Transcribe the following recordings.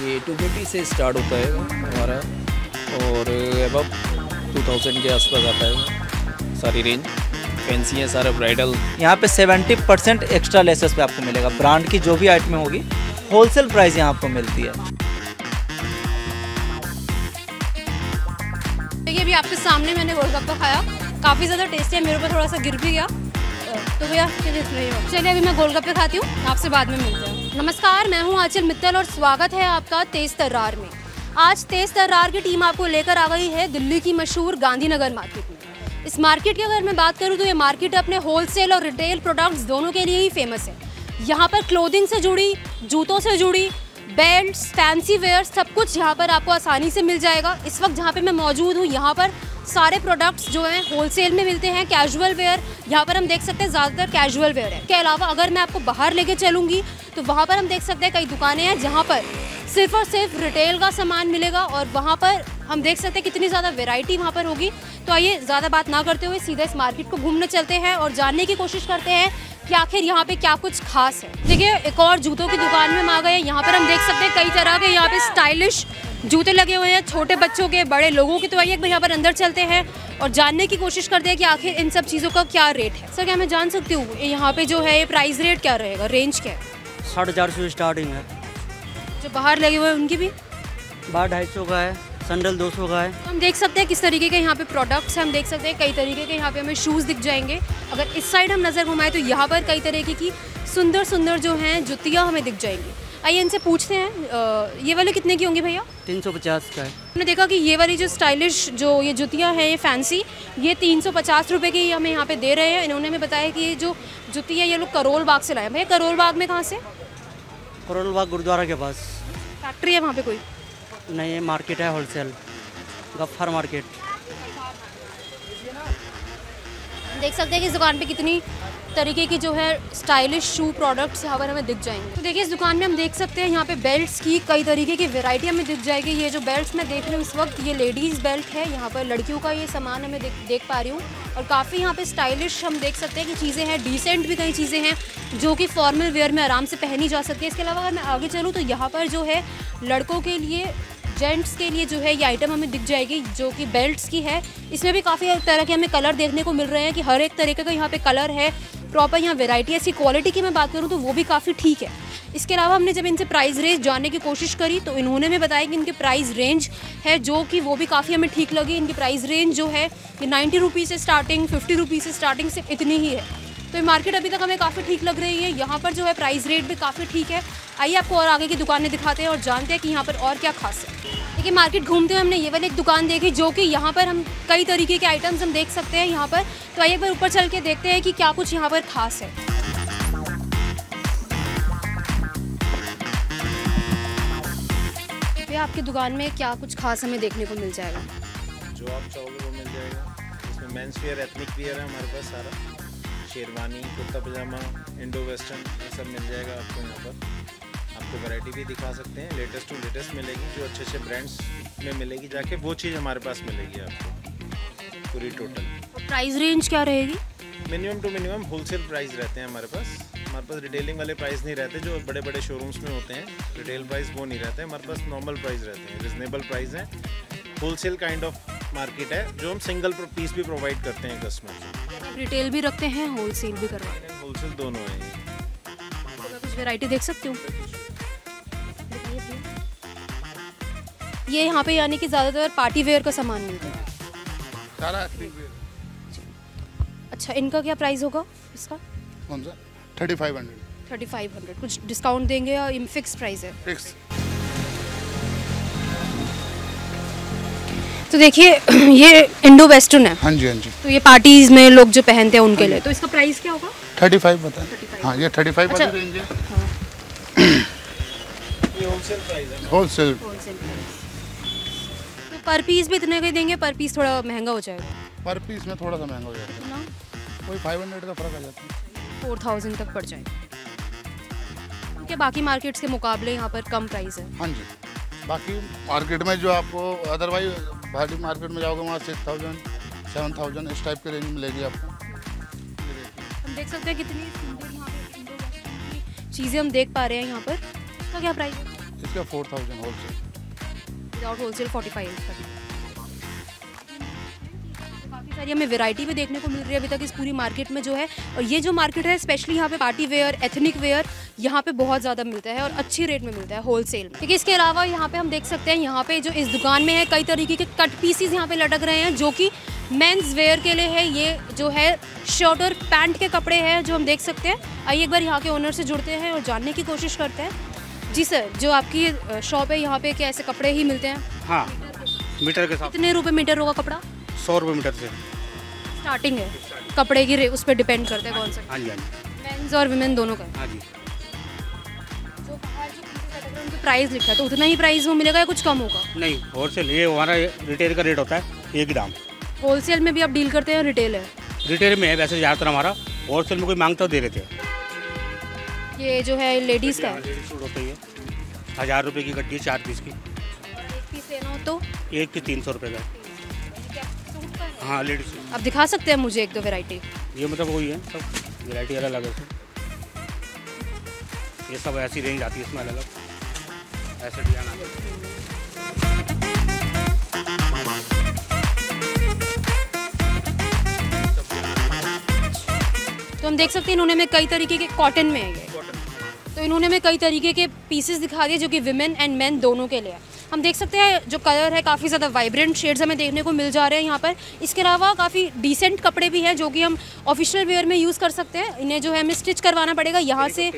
ये 220 से स्टार्ट होता है हमारा और अबव 2000 के आसपास आता है सारी रेंज। फैंसी है सारा ब्राइडल। यहाँ पे 70% एक्स्ट्रा लेसेस पे आपको मिलेगा। ब्रांड की जो भी आइटमें होगी होलसेल प्राइस यहाँ आपको मिलती है। ये भी आपके सामने मैंने गोलगप्पा खाया, काफ़ी ज़्यादा टेस्टी है। मेरे ऊपर थोड़ा सा गिर भी गया तो भैया चलिए अभी मैं गोलगप्पे खाती हूँ, आपसे बाद में मिलते हैं। नमस्कार, मैं हूँ आचल मित्तल और स्वागत है आपका तेज़तर्रार में। आज तेज़तर्रार की टीम आपको लेकर आ गई है दिल्ली की मशहूर गांधीनगर मार्केट में। इस मार्केट की अगर मैं बात करूँ तो ये मार्केट अपने होलसेल और रिटेल प्रोडक्ट्स दोनों के लिए ही फेमस है। यहाँ पर क्लोथिंग से जुड़ी, जूतों से जुड़ी, बेल्ट्स, फैंसी वेयर, सब कुछ यहाँ पर आपको आसानी से मिल जाएगा। इस वक्त जहाँ पे मैं मौजूद हूँ यहाँ पर सारे प्रोडक्ट्स जो हैं होलसेल में मिलते हैं। कैजुअल वेयर यहाँ पर हम देख सकते हैं, ज़्यादातर कैजुअल वेयर है। इसके अलावा अगर मैं आपको बाहर लेके चलूँगी तो वहाँ पर हम देख सकते हैं कई दुकानें हैं जहाँ पर सिर्फ और सिर्फ रिटेल का सामान मिलेगा और वहाँ पर हम देख सकते हैं कितनी ज़्यादा वेराइटी वहाँ पर होगी। तो आइए ज़्यादा बात ना करते हुए सीधा इस मार्केट को घूमने चलते हैं और जानने की कोशिश करते हैं कि आखिर यहाँ पे क्या कुछ खास है। देखिए एक और जूतों की दुकान में हम आ गए। यहाँ पर हम देख सकते हैं कई तरह के यहाँ पे स्टाइलिश जूते लगे हुए हैं, छोटे बच्चों के, बड़े लोगों के। तो आइए एक बार यहाँ पर अंदर चलते हैं और जानने की कोशिश करते हैं कि आखिर इन सब चीज़ों का क्या रेट है। सर क्या मैं जान सकती हूँ यहाँ पे जो है ये प्राइस रेट क्या रहेगा, रेंज क्या है? 450 से स्टार्टिंग है। जो बाहर लगे हुए हैं उनकी भी बाहर 250 का है, सैंडल 200 का है। हम देख सकते हैं किस तरीके के यहाँ पे प्रोडक्ट्स हैं। हम देख सकते हैं कई तरीके के यहाँ पे हमें शूज़ दिख जाएंगे। अगर इस साइड हम नज़र घुमाएं तो यहाँ पर कई तरीके की सुंदर सुंदर जो हैं जुतियाँ हमें दिख जाएंगी। आइए इनसे पूछते हैं। ये वाले कितने की होंगी भैया? 350 का है। हमने देखा कि ये वाली जो स्टाइलिश जो ये जुतियाँ हैं, ये फैंसी, ये 350 रुपये की हमें यहाँ पर दे रहे हैं। इन्होंने हमें बताया कि ये जो जुती है ये लोग करोल बाग से लाए। भैया करोल बाग में कहाँ से? करोल बाग गुरुद्वारा के पास फैक्ट्री है, वहाँ पे कोई नहीं है, मार्केट है होलसेल, गफ्फार मार्केट। देख सकते हैं कि इस दुकान पे कितनी तरीके की जो है स्टाइलिश शू प्रोडक्ट्स यहाँ पर हमें दिख जाएंगे। तो देखिए इस दुकान में हम देख सकते हैं यहाँ पे बेल्ट्स की कई तरीके की वैरायटी हमें दिख जाएगी। ये जो बेल्ट्स मैं देख रही हूँ इस वक्त ये लेडीज़ बेल्ट है। यहाँ पर लड़कियों का ये सामान हमें देख पा रही हूँ और काफ़ी यहाँ पे स्टाइलिश हम देख सकते हैं कि चीज़ें हैं। डिसेंट भी कई चीज़ें हैं जो कि फॉर्मल वेयर में आराम से पहनी जा सकती है। इसके अलावा अगर मैं आगे चलूँ तो यहाँ पर जो है लड़कों के लिए, जेंट्स के लिए जो है ये आइटम हमें दिख जाएगी जो कि बेल्ट्स की है। इसमें भी काफ़ी तरह के हमें कलर देखने को मिल रहे हैं कि हर एक तरीके का यहाँ पे कलर है, प्रॉपर यहाँ वैरायटी है। इसकी क्वालिटी की मैं बात करूँ तो वो भी काफ़ी ठीक है। इसके अलावा हमने जब इनसे प्राइस रेंज जानने की कोशिश करी तो इन्होंने हमें बताया कि इनके प्राइस रेंज है जो कि वो भी काफ़ी हमें ठीक लगी। इनकी प्राइस रेंज जो है ये 90 रुपीज़ से स्टार्टिंग, 50 रुपीज़ से स्टार्टिंग से इतनी ही है। तो ये मार्केट अभी तक हमें काफ़ी ठीक लग रही है। यहाँ पर जो है प्राइस रेट भी काफ़ी ठीक है। आइए आपको और आगे की दुकानें दिखाते हैं और जानते हैं कि यहाँ पर और क्या खास है। देखिए मार्केट घूमते हुए हमने ये वाली एक दुकान देखी जो कि यहाँ पर हम कई तरीके के आइटम्स हम देख सकते हैं यहाँ पर। तो आइए एक बार ऊपर चल के देखते हैं कि क्या कुछ यहाँ पर खास है। भैया आपकी दुकान में क्या कुछ खास हमें देखने को मिल जाएगा? जो आप चाहोगे वो मिल जाएगा। इसमें मेंस वेयर, एथनिक वेयर है हमारे पास सारा, शेरवानी, कुर्ता पजामा, इंडो वेस्टर्न, ये सब मिल जाएगा आपको। यहाँ पर आपको वैरायटी भी दिखा सकते हैं, लेटेस्ट टू लेटेस्ट मिलेगी। जो अच्छे अच्छे ब्रांड्स में मिलेगी जाके वो चीज़ हमारे पास मिलेगी आपको पूरी टोटल। प्राइस रेंज क्या रहेगी? Minimum to minimum wholesale price रहते हैं हमारे पास। हमारे पास रिटेलिंग वाले प्राइस नहीं रहते जो बड़े बड़े शोरूम्स में होते हैं। रिटेल प्राइस वो नहीं रहते हमारे पास, नॉर्मल प्राइस रहते हैं, रिजनेबल प्राइस हैं। होलसेल काइंड ऑफ मार्केट है जो हम सिंगल पीस भी प्रोवाइड करते हैं कस्टमर को। रिटेल भी रखते हैं, होलसेल भी करवाते हैं। होलसेल दोनों हैं। कुछ वैरायटी देख सकती हूँ ये यहाँ पे, यानी कि ज़्यादातर पार्टी वेयर का सामान मिलता है सारा। अच्छा इनका क्या प्राइस होगा इसका? 3500। 3500 कुछ डिस्काउंट देंगे या फिक्स प्राइस है? फिक्स। तो देखिए ये इंडो वेस्टर्न है। हाँ जी, हाँ जी। तो ये पार्टीज में लोग जो पहनते हैं उनके लिए। तो इसका प्राइस क्या होगा? 35 बताएं। हाँ ये 35 वाली रेंज है। ये होलसेल प्राइस है। होलसेल तो पर पीस भी इतने का देंगे? पर पीस थोड़ा महंगा हो जाएगा। पर पीस में थोड़ा सा महंगा हो जाएगा ना, कोई 500 का फर्क आ जाता है, 4000 तक पड़ जाएगा। क्योंकि बाकी मार्केट्स के मुकाबले यहाँ पर कम प्राइस है। हाँ जी, बाकी मार्केट में जो आपको अदरवाइज भारी मार्केट में जाओगे वहाँ 6000, 7000 इस टाइप के रेंज मिलेगी आपको। हम देख सकते हैं कितनी सुंदर यहाँ पे चीज़ें हम देख पा रहे हैं यहाँ पर। इसका क्या प्राइस है? इसका 4000 होलसेल 45 का। काफ़ी सारी हमें वैरायटी भी देखने को मिल रही है अभी तक इस पूरी मार्केट में जो है। और ये जो मार्केट है स्पेशली यहाँ पे पार्टी वेयर, एथनिक वेयर यहाँ पे बहुत ज़्यादा मिलता है और अच्छी रेट में मिलता है होलसेल में। क्योंकि इसके अलावा यहाँ पे हम देख सकते हैं यहाँ पे जो इस दुकान में है कई तरीके के कट पीसीज यहाँ पे लटक रहे हैं जो कि मेंस वेयर के लिए है। ये जो है शर्ट और पैंट के कपड़े हैं जो हम देख सकते हैं। आइए एक बार यहाँ के ओनर से जुड़ते हैं और जानने की कोशिश करते हैं। जी सर, जो आपकी शॉप है यहाँ पे क्या ऐसे कपड़े ही मिलते हैं? हाँ, मीटर के साथ। कितने रुपए मीटर होगा कपड़ा? 100 रुपये मीटर से स्टार्टिंग है। कपड़े की उस पर डिपेंड करता है कौन सा। हाँ जी, हाँ जी, मेन्स और वीमेन दोनों का। हाँ जी, जो बाहर जो प्राइस लिखा है तो उतना ही प्राइस वो मिलेगा या कुछ कम होगा? नहीं, होलसेल ये हमारा रिटेल का रेट होता है एक ही दाम। होलसेल में भी आप डील करते हैं? रिटेल है, रिटेल में है वैसे ज़्यादातर हमारा। होलसेल में कोई मांगता तो दे देते हैं। ये जो है लेडीज़ का होता है 1000 रुपये की गड्डी 4 पीस की। एक पीस लेना हो तो एक पीस 300 रुपये का। हाँ, लेडीज आप दिखा सकते हैं मुझे एक दो वैरायटी? ये मतलब वही है, सब वैरायटी अलग अलग है। ये सब ऐसी रेंज आती है, इसमें अलग अलग ऐसे डिजाइन आते हैं। तो हम देख सकते हैं इन्होंने में कई तरीके के कॉटन में है, तो इन्होंने में कई तरीके के पीसेस दिखा दिए जो कि विमेन एंड मेन दोनों के लिए। हम देख सकते हैं जो कलर है काफ़ी ज़्यादा वाइब्रेंट शेड्स हमें देखने को मिल जा रहे हैं यहाँ पर। इसके अलावा काफ़ी डिसेंट कपड़े भी हैं जो कि हम ऑफिशियल वेयर में यूज़ कर सकते हैं। इन्हें जो है हमें स्टिच करवाना पड़ेगा यहाँ से,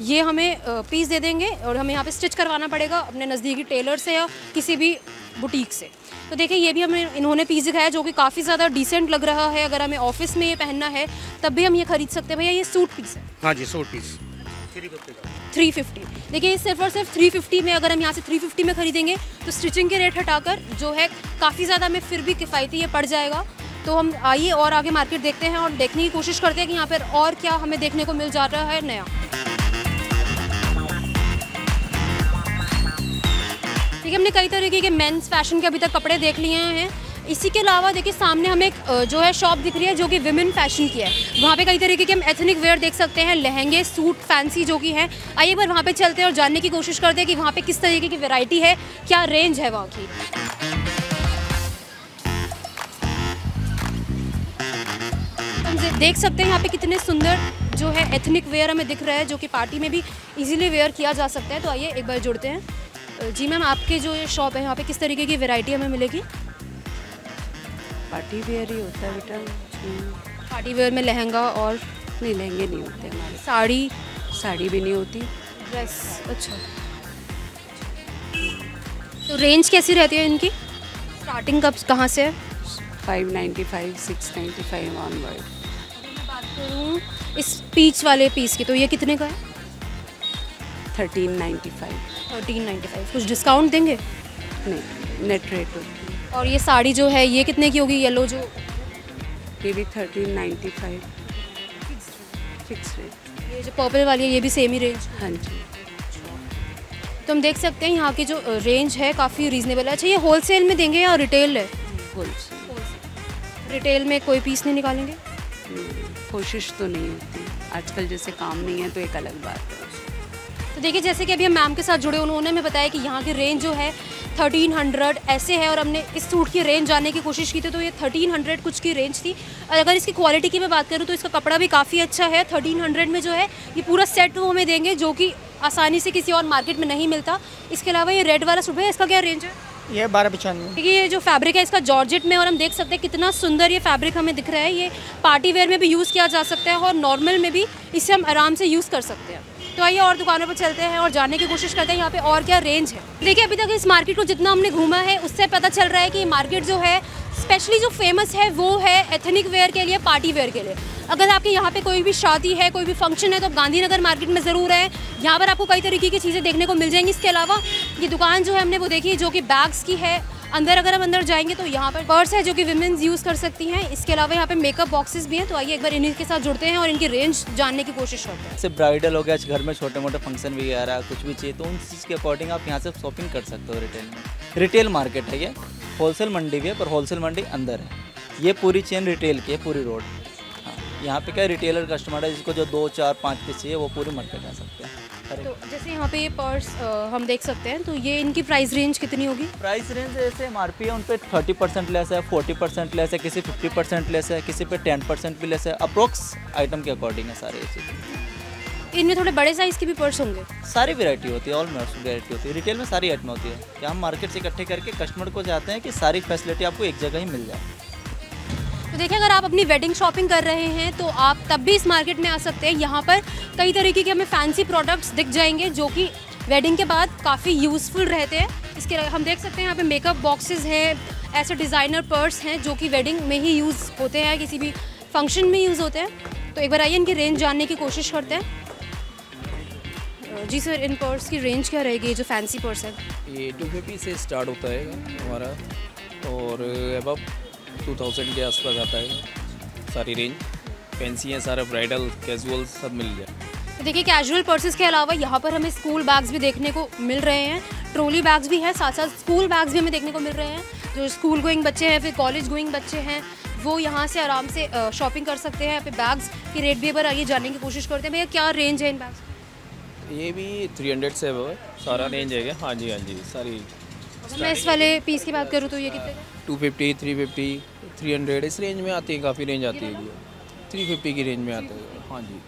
ये हमें पीस दे देंगे और हमें यहाँ पर स्टिच करवाना पड़ेगा अपने नज़दीकी टेलर से या किसी भी बुटीक से। तो देखिए ये भी हमें इन्होंने पीस दिखाया जो कि काफ़ी ज़्यादा डिसेंट लग रहा है। अगर हमें ऑफिस में ये पहनना है तब भी हम ये खरीद सकते हैं। भैया ये सूट पीस है? हाँ जी, सूट पीस 350। देखिए सिर्फ और सिर्फ 350 में, अगर हम यहाँ से 350 में खरीदेंगे तो स्टिचिंग के रेट हटाकर जो है काफ़ी ज़्यादा हमें फिर भी किफ़ायती ये पड़ जाएगा। तो हम आइए और आगे मार्केट देखते हैं और देखने की कोशिश करते हैं कि यहाँ पर और क्या हमें देखने को मिल जा रहा है नया। देखिए हमने कई तरीके के मेंस फैशन के अभी तक कपड़े देख लिए हैं। इसी के अलावा देखिए सामने हमें एक जो है शॉप दिख रही है जो कि विमेन फैशन की है। वहाँ पे कई तरीके के हम एथनिक वेयर देख सकते हैं, लहंगे, सूट, फैंसी जो कि हैं। आइए एक बार वहाँ पे चलते हैं और जानने की कोशिश करते हैं कि वहाँ पे किस तरीके की वैरायटी है, क्या रेंज है वहाँ की। हम देख सकते हैं यहाँ पे कितने सुंदर जो है एथनिक वेयर हमें दिख रहा है जो कि पार्टी में भी ईजिली वेयर किया जा सकता है। तो आइए एक बार जुड़ते हैं। जी मैम, आपके जो ये शॉप है यहाँ पे किस तरीके की वैरायटी हमें मिलेगी? पार्टी वेयर ही होता है बेटा। पार्टी वेयर में लहंगा और नहीं, लहंगे नहीं होते हमारे। साड़ी भी नहीं होती, ड्रेस। अच्छा, तो रेंज कैसी रहती है इनकी? स्टार्टिंग कब कहाँ से है? 595, 695 ऑनवर्ड। मैं बात करूँ इस पीच वाले पीस की तो ये कितने का है? 1395। कुछ डिस्काउंट देंगे? नहीं, नेट रेट होती है। और ये साड़ी जो है ये कितने की होगी? येलो जो ये भी 1395 फिक्स रेट। ये जो पर्पल वाली है ये भी सेम ही रेंज? हाँ जी। तो हम देख सकते हैं यहाँ की जो रेंज है काफ़ी रीजनेबल है। अच्छा, ये होलसेल में देंगे या रिटेल है? होलसेल। रिटेल में कोई पीस नहीं निकालेंगे? कोशिश तो नहीं होती आजकल, जैसे काम नहीं है तो एक अलग बात है। तो देखिए जैसे कि अभी हम मैम के साथ जुड़े, उन्होंने हमें बताया कि यहाँ की रेंज जो है 1300 ऐसे है और हमने इस सूट की रेंज जानने की कोशिश की थी तो ये 1300 कुछ की रेंज थी। और अगर इसकी क्वालिटी की मैं बात करूँ तो इसका कपड़ा भी काफ़ी अच्छा है। 1300 में जो है ये पूरा सेट वो हमें देंगे जो कि आसानी से किसी और मार्केट में नहीं मिलता। इसके अलावा ये रेड वाला सूट है, इसका क्या रेंज है? ये 1295। देखिए ये जो फैब्रिक है इसका जॉर्जेट में, और हम देख सकते हैं कितना सुंदर ये फैब्रिक हमें दिख रहा है। ये पार्टी वेयर में भी यूज़ किया जा सकता है और नॉर्मल में भी इसे हम आराम से यूज़ कर सकते हैं। तो आइए और दुकानों पर चलते हैं और जानने की कोशिश करते हैं यहाँ पे और क्या रेंज है। देखिए अभी तक इस मार्केट को जितना हमने घूमा है उससे पता चल रहा है कि मार्केट जो है स्पेशली जो फेमस है वो है एथनिक वेयर के लिए, पार्टी वेयर के लिए। अगर आपके यहाँ पे कोई भी शादी है, कोई भी फंक्शन है तो आप गांधीनगर मार्केट में ज़रूर आएँ। यहाँ पर आपको कई तरीके की चीज़ें देखने को मिल जाएंगी। इसके अलावा ये दुकान जो है हमने वो देखी जो कि बैग्स की है। अंदर अगर हम अंदर जाएंगे तो यहाँ पर पर्स है जो कि विमेंस यूज़ कर सकती हैं। इसके अलावा यहाँ पे मेकअप बॉक्सेस भी हैं। तो आइए एक बार इन्हीं के साथ जुड़ते हैं और इनकी रेंज जानने की कोशिश करते हैं। सिर्फ ब्राइडल हो गया, घर में छोटे मोटे फंक्शन वगैरह कुछ भी चाहिए तो उन चीज़ के अकॉर्डिंग आप यहाँ से शॉपिंग कर सकते हो। रिटेल में रिटेल मार्केट है ये, होलसेल मंडी भी है पर होलसेल मंडी अंदर है। ये पूरी चेन रिटेल की है, पूरी रोड। हाँ, यहाँ पर क्या रिटेलर कस्टमर है जिसको जो 2, 4, 5 पीस चाहिए वो पूरी मार्केट आ सकते हैं। तो जैसे यहाँ पे ये पर्स हम देख सकते हैं, तो ये इनकी प्राइस रेंज कितनी होगी? प्राइस रेंज जैसे MRP है उन पर 30% लेस है, 40% लेस है, किसी 50% लेस है, किसी पे 10% भी लेस है, अप्रोक्स आइटम के अकॉर्डिंग है सारे चीज़ें। इनमें थोड़े बड़े साइज़ के भी पर्स होंगे? सारी वेरायटी होती है, ऑलमोस्ट वेरायटी होती है, रिटेल में सारी आइटम होती है। क्या हम मार्केट से इकट्ठे करके कस्टमर को चाहते हैं कि सारी फैसिलिटी आपको एक जगह ही मिल जाए। तो देखिए, अगर आप अपनी वेडिंग शॉपिंग कर रहे हैं तो आप तब भी इस मार्केट में आ सकते हैं। यहाँ पर कई तरीके के हमें फैंसी प्रोडक्ट्स दिख जाएंगे जो कि वेडिंग के बाद काफ़ी यूज़फुल रहते हैं। इसके हम देख सकते हैं यहाँ पे मेकअप बॉक्सेस हैं, ऐसे डिज़ाइनर पर्स हैं जो कि वेडिंग में ही यूज़ होते हैं, किसी भी फंक्शन में यूज़ होते हैं। तो एक बार आइए इनकी रेंज जानने की कोशिश करते हैं। जी सर, इन पर्स की रेंज क्या रहेगी? जो फैंसी पर्स है ये 250 से स्टार्ट होता है हमारा, और अब 2000 के आसपास आता है सारी रेंज। फैंसी है, सारा ब्राइडल कैजुअल सब मिल जाए। देखिए, कैजुअल पर्सेस के अलावा यहाँ पर हमें स्कूल बैग्स भी देखने को मिल रहे हैं, ट्रॉली बैग्स भी हैं, साथ साथ स्कूल बैग्स भी हमें देखने को मिल रहे हैं। जो स्कूल गोइंग बच्चे हैं, फिर कॉलेज गोइंग बच्चे हैं, वो यहाँ से आराम से शॉपिंग कर सकते हैं। फिर बैग्स की रेट भी पर आइए जानने की कोशिश करते हैं। भैया, क्या रेंज है इन बैग्स? ये भी 300 से सारा रेंज है। हाँ जी, हाँ जी, सारी। मैं इस वाले पीस की बात करूँ तो ये कितने? 250, 350, 300 इस रेंज में आती है, काफ़ी रेंज आती है। ये 350 की रेंज में आता है। हाँ जी,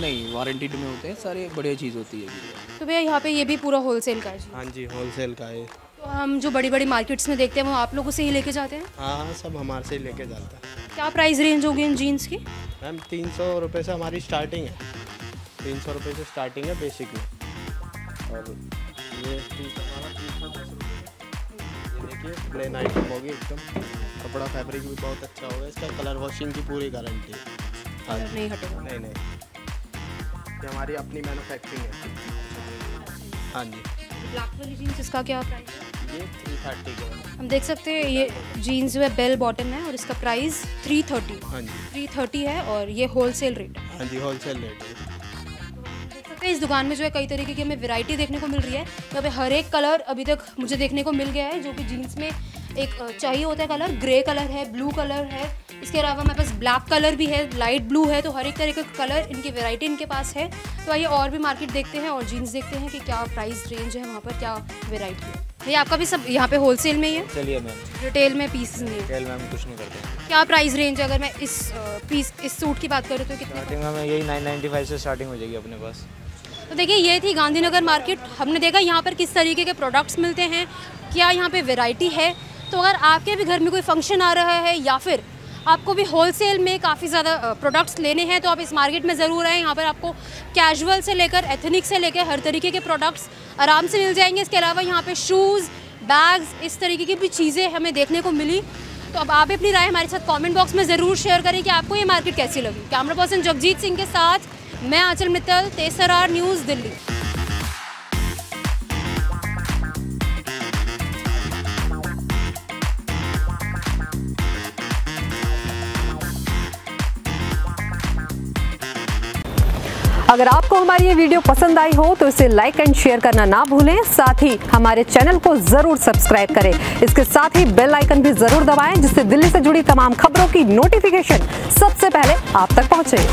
नहीं, वारंटी में होते हैं सारे, बढ़िया चीज़ होती है। तो भैया यहाँ पे ये भी पूरा होलसेल का है? हाँ जी, होलसेल का है। तो हम जो बड़ी बड़ी मार्केट्स में देखते हैं वो आप लोगों से ही लेके जाते हैं? हाँ, सब हमारे से ही लेके जाते हैं। क्या प्राइस रेंज होगी इन जीन्स की? मैम 300 रुपये से हमारी स्टार्टिंग है, 300 रुपये से स्टार्टिंग है बेसिक में। और ये प्लेन आइटम होगी एकदम, कपड़ा फैब्रिक भी बहुत अच्छा होगा इसका, कलर वॉशिंग की पूरी गारंटी है, नहीं हटेगा। नहीं, ये हमारी अपनी मैन्युफैक्चरिंग है। हाँ जी। ब्लैक वाली जीन्स, इसका क्या प्राइस है? ये 330 का। हम देख सकते हैं ये जीन्स जो है बेल बॉटम है और इसका प्राइस 330। हाँ जी, 330 है और ये होलसेल रेट है। हाँ जी, होलसेल रेट है। इस दुकान में जो है कई तरीके की हमें वैरायटी देखने को मिल रही है। यहाँ पे हर एक कलर अभी तक मुझे देखने को मिल गया है जो कि जीन्स में एक चाहिए होता है कलर। ग्रे कलर है, ब्लू कलर है, इसके अलावा हमारे पास ब्लैक कलर भी है, लाइट ब्लू है। तो हर एक तरह का कलर इनकी वैरायटी इनके पास है। तो आइए और भी मार्केट देखते हैं और जीन्स देखते हैं कि क्या प्राइस रेंज है, वहाँ पर क्या वेरायटी है। ये आपका भी सब यहाँ पे होलसेल में ही है? चलिए मैम, रिटेल में पीस नहीं है? रिटेल में हम कुछ नहीं करते। क्या प्राइस रेंज है? अगर मैं इस पीस, इस सूट की बात करूँ तो कितना? यही 995 से स्टार्टिंग हो जाएगी अपने पास। तो देखिए, ये थी गांधीनगर मार्केट। हमने देखा यहाँ पर किस तरीके के प्रोडक्ट्स मिलते हैं, क्या यहाँ पे वैरायटी है। तो अगर आपके भी घर में कोई फंक्शन आ रहा है या फिर आपको भी होलसेल में काफ़ी ज़्यादा प्रोडक्ट्स लेने हैं तो आप इस मार्केट में ज़रूर आएँ। यहाँ पर आपको कैजुअल से लेकर एथनिक से लेकर हर तरीके के प्रोडक्ट्स आराम से मिल जाएंगे। इसके अलावा यहाँ पर शूज़, बैग्स, इस तरीके की भी चीज़ें हमें देखने को मिली। तो अब आप अपनी राय हमारे साथ कॉमेंट बॉक्स में ज़रूर शेयर करें कि आपको ये मार्केट कैसी लगी। कैमरा पर्सन जगजीत सिंह के साथ मैं आचल मित्तल, तेज़तर्रार न्यूज़, दिल्ली। अगर आपको हमारी ये वीडियो पसंद आई हो तो इसे लाइक एंड शेयर करना ना भूलें। साथ ही हमारे चैनल को जरूर सब्सक्राइब करें। इसके साथ ही बेल आइकन भी जरूर दबाएं जिससे दिल्ली से जुड़ी तमाम खबरों की नोटिफिकेशन सबसे पहले आप तक पहुंचे।